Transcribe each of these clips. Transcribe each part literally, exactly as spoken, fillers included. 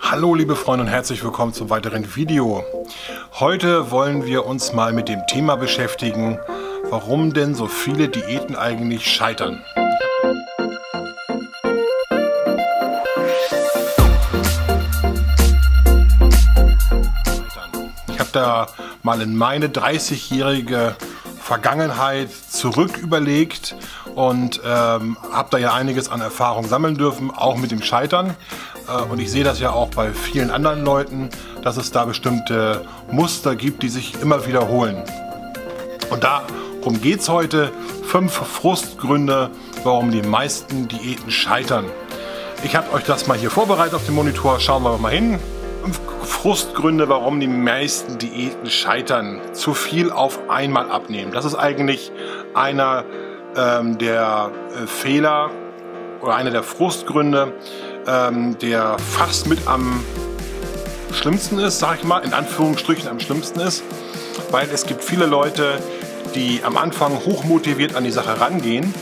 Hallo liebe Freunde und herzlich willkommen zum weiteren Video. Heute wollen wir uns mal mit dem Thema beschäftigen, warum denn so viele Diäten eigentlich scheitern. Ich habe da mal in meine dreißigjährige Vergangenheit zurück überlegt und ähm, habe da ja einiges an Erfahrung sammeln dürfen, auch mit dem Scheitern. Äh, und ich sehe das ja auch bei vielen anderen Leuten, dass es da bestimmte Muster gibt, die sich immer wiederholen. Und darum geht es heute. Fünf Frustgründe, warum die meisten Diäten scheitern. Ich habe euch das mal hier vorbereitet auf dem Monitor. Schauen wir mal hin. Fünf Frustgründe, warum die meisten Diäten scheitern. Zu viel auf einmal abnehmen. Das ist eigentlich einer ähm, der äh, Fehler oder einer der Frustgründe, ähm, der fast mit am schlimmsten ist, sag ich mal, in Anführungsstrichen am schlimmsten ist. Weil es gibt viele Leute, die am Anfang hochmotiviert an die Sache rangehen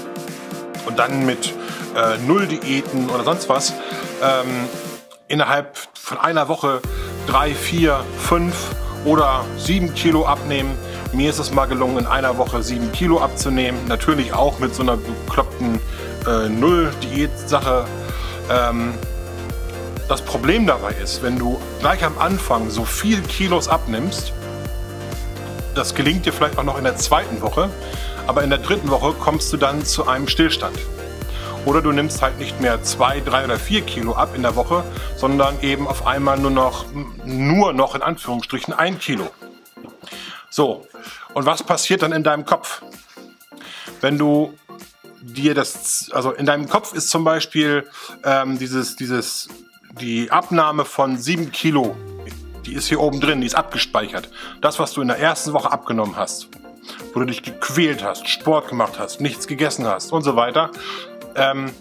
und dann mit äh, Null-Diäten oder sonst was ähm, innerhalb von einer Woche drei, vier, fünf oder sieben Kilo abnehmen. Mir ist es mal gelungen, in einer Woche sieben Kilo abzunehmen. Natürlich auch mit so einer bekloppten äh, Null-Diät-Sache. Ähm, das Problem dabei ist, wenn du gleich am Anfang so viel Kilos abnimmst, das gelingt dir vielleicht auch noch in der zweiten Woche, aber in der dritten Woche kommst du dann zu einem Stillstand. Oder du nimmst halt nicht mehr zwei, drei oder vier Kilo ab in der Woche, sondern eben auf einmal nur noch, nur noch in Anführungsstrichen ein Kilo. So, und was passiert dann in deinem Kopf? Wenn du dir das, also in deinem Kopf ist zum Beispiel ähm, dieses, dieses, die Abnahme von sieben Kilo, die ist hier oben drin, die ist abgespeichert. Das, was du in der ersten Woche abgenommen hast, wo du dich gequält hast, Sport gemacht hast, nichts gegessen hast und so weiter. Ähm,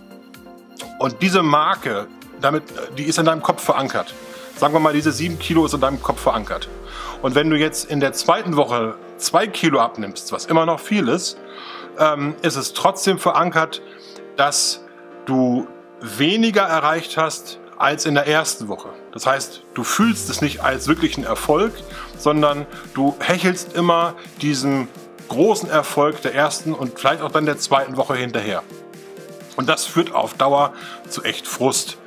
und diese Marke, damit, die ist in deinem Kopf verankert. Sagen wir mal, diese sieben Kilo ist in deinem Kopf verankert. Und wenn du jetzt in der zweiten Woche zwei Kilo abnimmst, was immer noch viel ist, ähm, ist es trotzdem verankert, dass du weniger erreicht hast als in der ersten Woche. Das heißt, du fühlst es nicht als wirklichen Erfolg, sondern du hechelst immer diesem großen Erfolg der ersten und vielleicht auch dann der zweiten Woche hinterher. Und das führt auf Dauer zu echt Frust.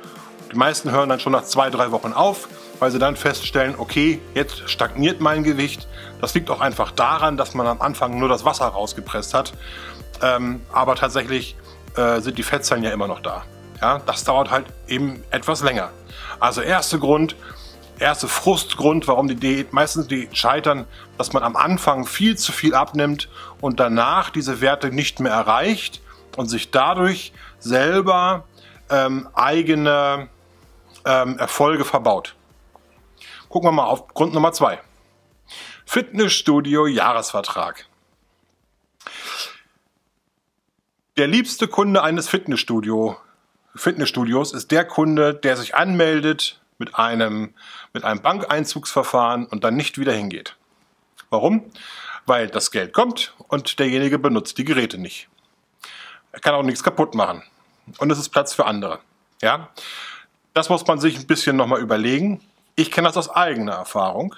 Die meisten hören dann schon nach zwei, drei Wochen auf, weil sie dann feststellen, okay, jetzt stagniert mein Gewicht. Das liegt auch einfach daran, dass man am Anfang nur das Wasser rausgepresst hat. Ähm, aber tatsächlich äh, sind die Fettzellen ja immer noch da. Ja, das dauert halt eben etwas länger. Also erster Grund, erster Frustgrund, warum die Diät, meistens die scheitern, dass man am Anfang viel zu viel abnimmt und danach diese Werte nicht mehr erreicht. Und sich dadurch selber ähm, eigene ähm, Erfolge verbaut. Gucken wir mal auf Grund Nummer zwei. Fitnessstudio Jahresvertrag. Der liebste Kunde eines Fitnessstudio, Fitnessstudios ist der Kunde, der sich anmeldet mit einem, mit einem Bankeinzugsverfahren und dann nicht wieder hingeht. Warum? Weil das Geld kommt und derjenige benutzt die Geräte nicht. Er kann auch nichts kaputt machen. Und es ist Platz für andere. Ja? Das muss man sich ein bisschen nochmal überlegen. Ich kenne das aus eigener Erfahrung.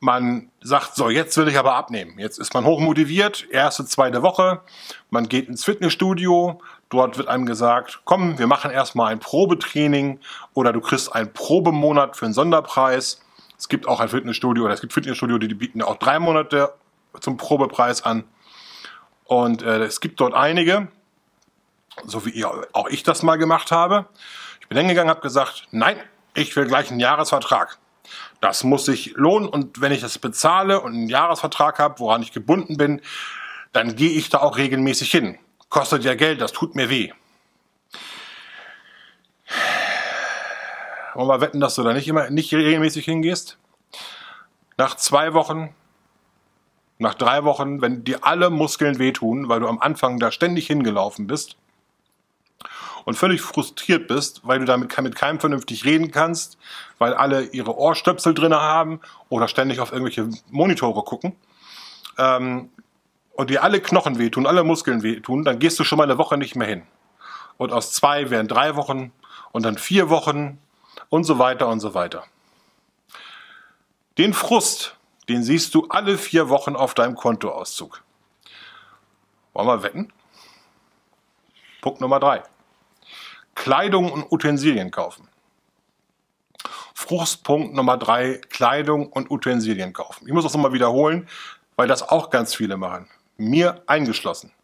Man sagt, so, jetzt will ich aber abnehmen. Jetzt ist man hochmotiviert, erste, zweite Woche. Man geht ins Fitnessstudio. Dort wird einem gesagt, komm, wir machen erstmal ein Probetraining. Oder du kriegst einen Probemonat für einen Sonderpreis. Es gibt auch ein Fitnessstudio, oder es gibt Fitnessstudio, die bieten auch drei Monate zum Probepreis an. Und äh, es gibt dort einige, so wie ich, auch ich das mal gemacht habe. Ich bin hingegangen, habe gesagt, nein, ich will gleich einen Jahresvertrag. Das muss sich lohnen und wenn ich das bezahle und einen Jahresvertrag habe, woran ich gebunden bin, dann gehe ich da auch regelmäßig hin. Kostet ja Geld, das tut mir weh. Wollen wir wetten, dass du da nicht immer nicht regelmäßig hingehst? Nach zwei Wochen... Nach drei Wochen, wenn dir alle Muskeln wehtun, weil du am Anfang da ständig hingelaufen bist und völlig frustriert bist, weil du damit mit keinem vernünftig reden kannst, weil alle ihre Ohrstöpsel drin haben oder ständig auf irgendwelche Monitore gucken ähm, und dir alle Knochen wehtun, alle Muskeln wehtun, dann gehst du schon mal eine Woche nicht mehr hin. Und aus zwei werden drei Wochen und dann vier Wochen und so weiter und so weiter. Den Frust, den siehst du alle vier Wochen auf deinem Kontoauszug. Wollen wir wetten? Punkt Nummer drei. Kleidung und Utensilien kaufen. Frustpunkt Nummer drei, Kleidung und Utensilien kaufen. Ich muss das nochmal wiederholen, weil das auch ganz viele machen. Mir eingeschlossen.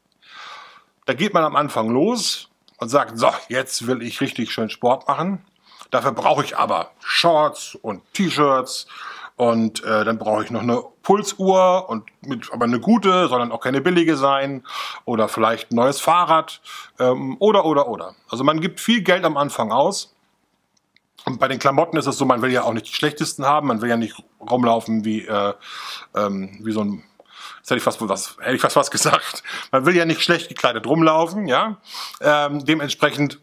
Da geht man am Anfang los und sagt, so, jetzt will ich richtig schön Sport machen. Dafür brauche ich aber Shorts und T-Shirts und äh, dann brauche ich noch eine Pulsuhr, und mit, aber eine gute, sondern auch keine billige sein, oder vielleicht ein neues Fahrrad ähm, oder, oder, oder. Also man gibt viel Geld am Anfang aus. Und bei den Klamotten ist es so, man will ja auch nicht die schlechtesten haben, man will ja nicht rumlaufen wie, äh, ähm, wie so ein, jetzt hätte ich fast was, hätte ich fast was gesagt, man will ja nicht schlecht gekleidet rumlaufen, ja, ähm, dementsprechend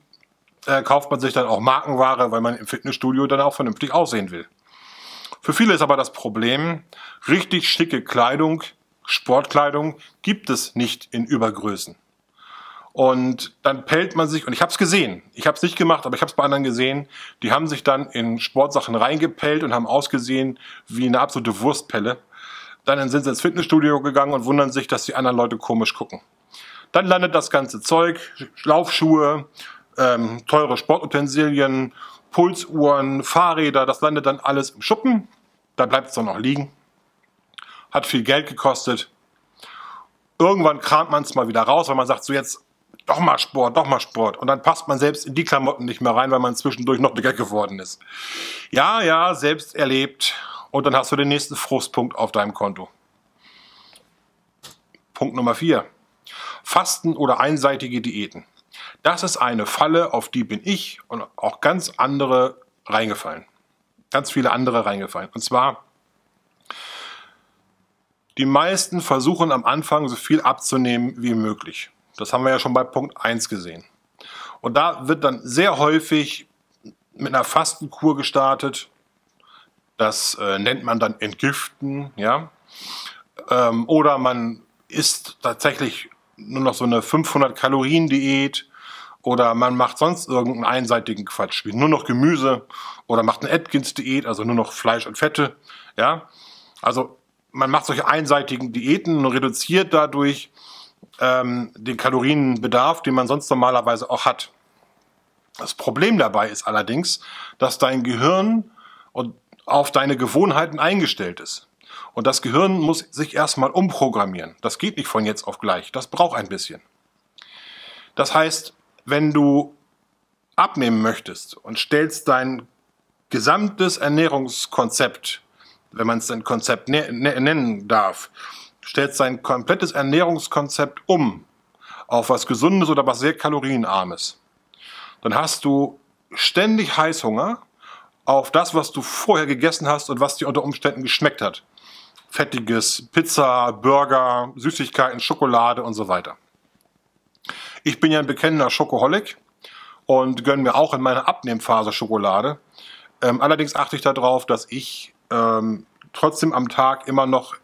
äh, kauft man sich dann auch Markenware, weil man im Fitnessstudio dann auch vernünftig aussehen will. Für viele ist aber das Problem, richtig schicke Kleidung, Sportkleidung gibt es nicht in Übergrößen. Und dann pellt man sich, und ich habe es gesehen, ich habe es nicht gemacht, aber ich habe es bei anderen gesehen, die haben sich dann in Sportsachen reingepellt und haben ausgesehen wie eine absolute Wurstpelle. Dann sind sie ins Fitnessstudio gegangen und wundern sich, dass die anderen Leute komisch gucken. Dann landet das ganze Zeug, Laufschuhe, ähm, teure Sportutensilien, Pulsuhren, Fahrräder, das landet dann alles im Schuppen. Da bleibt es dann noch liegen. Hat viel Geld gekostet. Irgendwann kramt man es mal wieder raus, weil man sagt, so jetzt doch mal Sport, doch mal Sport. Und dann passt man selbst in die Klamotten nicht mehr rein, weil man zwischendurch noch dicker geworden ist. Ja, ja, selbst erlebt. Und dann hast du den nächsten Frustpunkt auf deinem Konto. Punkt Nummer vier. Fasten oder einseitige Diäten. Das ist eine Falle, auf die bin ich und auch ganz andere reingefallen. Ganz viele andere reingefallen. Und zwar, die meisten versuchen am Anfang so viel abzunehmen wie möglich. Das haben wir ja schon bei Punkt eins gesehen. Und da wird dann sehr häufig mit einer Fastenkur gestartet. Das äh, nennt man dann Entgiften, ja. Ähm, oder man isst tatsächlich nur noch so eine fünfhundert-Kalorien-Diät. Oder man macht sonst irgendeinen einseitigen Quatsch, wie nur noch Gemüse. Oder macht eine Atkins-Diät, also nur noch Fleisch und Fette, ja. Also man macht solche einseitigen Diäten und reduziert dadurch den Kalorienbedarf, den man sonst normalerweise auch hat. Das Problem dabei ist allerdings, dass dein Gehirn auf deine Gewohnheiten eingestellt ist. Und das Gehirn muss sich erstmal umprogrammieren. Das geht nicht von jetzt auf gleich. Das braucht ein bisschen. Das heißt, wenn du abnehmen möchtest und stellst dein gesamtes Ernährungskonzept, wenn man es ein Konzept nennen darf, stellt sein komplettes Ernährungskonzept um auf was Gesundes oder was sehr kalorienarmes, dann hast du ständig Heißhunger auf das, was du vorher gegessen hast und was dir unter Umständen geschmeckt hat. Fettiges, Pizza, Burger, Süßigkeiten, Schokolade und so weiter. Ich bin ja ein bekennender Schokoholic und gönne mir auch in meiner Abnehmphase Schokolade. Ähm, allerdings achte ich darauf, dass ich ähm, trotzdem am Tag immer noch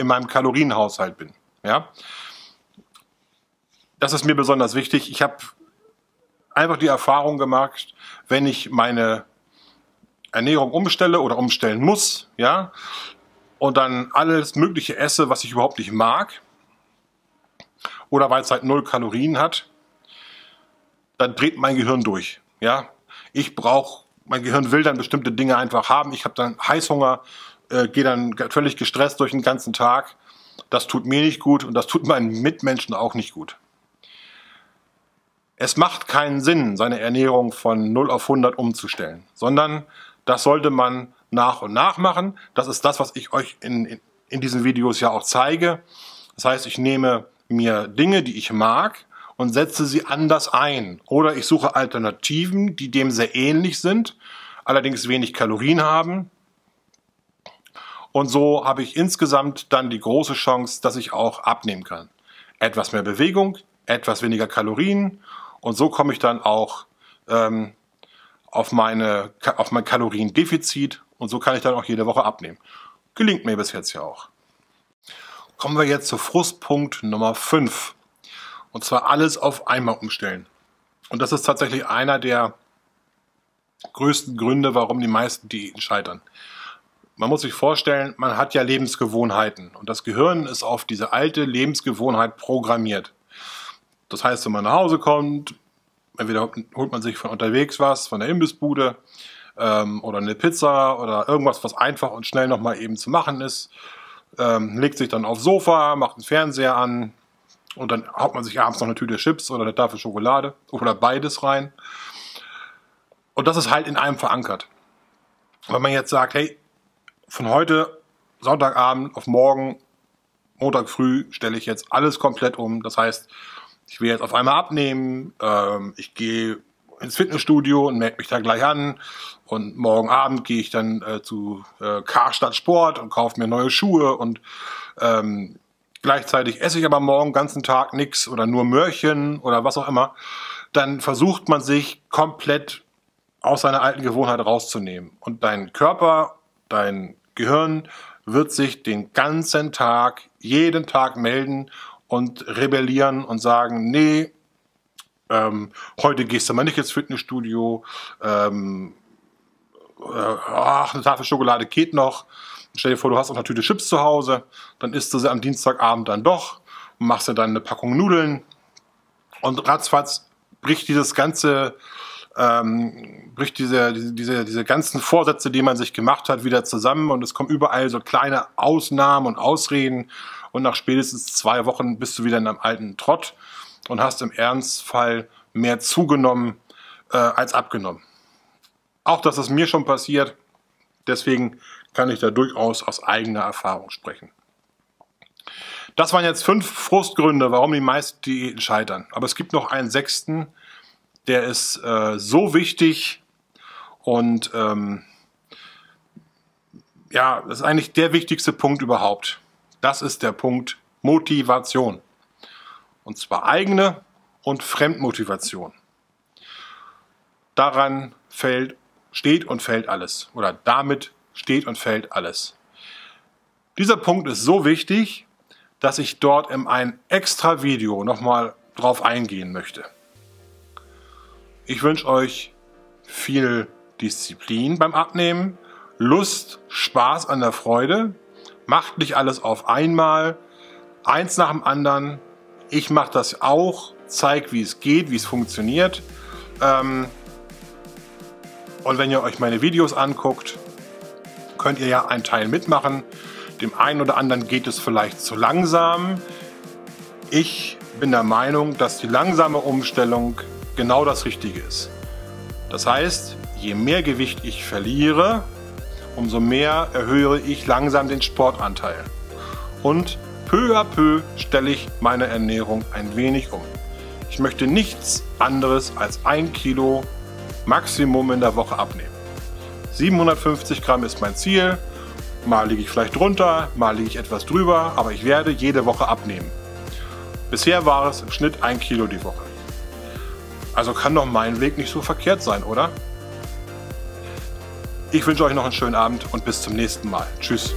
in meinem Kalorienhaushalt bin. Ja? Das ist mir besonders wichtig. Ich habe einfach die Erfahrung gemacht, wenn ich meine Ernährung umstelle oder umstellen muss, ja, und dann alles Mögliche esse, was ich überhaupt nicht mag, oder weil es halt null Kalorien hat, dann dreht mein Gehirn durch. Ja? Ich brauche, mein Gehirn will dann bestimmte Dinge einfach haben. Ich habe dann Heißhunger, Äh, gehe dann völlig gestresst durch den ganzen Tag. Das tut mir nicht gut und das tut meinen Mitmenschen auch nicht gut. Es macht keinen Sinn, seine Ernährung von null auf hundert umzustellen, sondern das sollte man nach und nach machen. Das ist das, was ich euch in, in, in diesen Videos ja auch zeige. Das heißt, ich nehme mir Dinge, die ich mag, und setze sie anders ein. Oder ich suche Alternativen, die dem sehr ähnlich sind, allerdings wenig Kalorien haben. Und so habe ich insgesamt dann die große Chance, dass ich auch abnehmen kann. Etwas mehr Bewegung, etwas weniger Kalorien, und so komme ich dann auch ähm, auf, meine, auf mein Kaloriendefizit, und so kann ich dann auch jede Woche abnehmen. Gelingt mir bis jetzt ja auch. Kommen wir jetzt zu Frustpunkt Nummer fünf. Und zwar alles auf einmal umstellen. Und das ist tatsächlich einer der größten Gründe, warum die meisten Diäten scheitern. Man muss sich vorstellen, man hat ja Lebensgewohnheiten und das Gehirn ist auf diese alte Lebensgewohnheit programmiert. Das heißt, wenn man nach Hause kommt, entweder holt man sich von unterwegs was, von der Imbissbude ähm, oder eine Pizza oder irgendwas, was einfach und schnell nochmal eben zu machen ist, ähm, legt sich dann aufs Sofa, macht einen Fernseher an und dann haut man sich abends noch eine Tüte Chips oder eine Tafel Schokolade oder beides rein. Und das ist halt in einem verankert. Wenn man jetzt sagt, hey, von heute, Sonntagabend auf morgen, Montag früh, stelle ich jetzt alles komplett um. Das heißt, ich will jetzt auf einmal abnehmen, ähm, ich gehe ins Fitnessstudio und melde mich da gleich an. Und morgen Abend gehe ich dann äh, zu äh, Karstadt Sport und kaufe mir neue Schuhe. Und ähm, gleichzeitig esse ich aber morgen den ganzen Tag nichts oder nur Möhrchen oder was auch immer. Dann versucht man sich komplett aus seiner alten Gewohnheit rauszunehmen. Und dein Körper, dein Gehirn wird sich den ganzen Tag, jeden Tag melden und rebellieren und sagen, nee, ähm, heute gehst du mal nicht ins Fitnessstudio, ähm, äh, ach, eine Tafel Schokolade geht noch. Stell dir vor, du hast auch eine Tüte Chips zu Hause, dann isst du sie am Dienstagabend dann doch und machst dir dann eine Packung Nudeln. Und ratzfatz bricht dieses ganze... Ähm, bricht diese, diese, diese ganzen Vorsätze, die man sich gemacht hat, wieder zusammen und es kommen überall so kleine Ausnahmen und Ausreden und nach spätestens zwei Wochen bist du wieder in einem alten Trott und hast im Ernstfall mehr zugenommen äh, als abgenommen. Auch das ist mir schon passiert, deswegen kann ich da durchaus aus eigener Erfahrung sprechen. Das waren jetzt fünf Frustgründe, warum die meisten Diäten scheitern. Aber es gibt noch einen sechsten, der ist äh, so wichtig und ähm, ja, das ist eigentlich der wichtigste Punkt überhaupt. Das ist der Punkt Motivation. Und zwar eigene und Fremdmotivation. Daran fällt, steht und fällt alles. Oder damit steht und fällt alles. Dieser Punkt ist so wichtig, dass ich dort in einem extra Video nochmal drauf eingehen möchte. Ich wünsche euch viel Disziplin beim Abnehmen, Lust, Spaß an der Freude. Macht nicht alles auf einmal, eins nach dem anderen. Ich mache das auch, zeige, wie es geht, wie es funktioniert. Und wenn ihr euch meine Videos anguckt, könnt ihr ja einen Teil mitmachen. Dem einen oder anderen geht es vielleicht zu langsam. Ich bin der Meinung, dass die langsame Umstellung genau das Richtige ist. Das heißt, je mehr Gewicht ich verliere, umso mehr erhöhe ich langsam den Sportanteil. Und peu à peu stelle ich meine Ernährung ein wenig um. Ich möchte nichts anderes als ein Kilo Maximum in der Woche abnehmen. siebenhundertfünfzig Gramm ist mein Ziel. Mal liege ich vielleicht drunter, mal liege ich etwas drüber, aber ich werde jede Woche abnehmen. Bisher war es im Schnitt ein Kilo die Woche. Also kann doch mein Weg nicht so verkehrt sein, oder? Ich wünsche euch noch einen schönen Abend und bis zum nächsten Mal. Tschüss.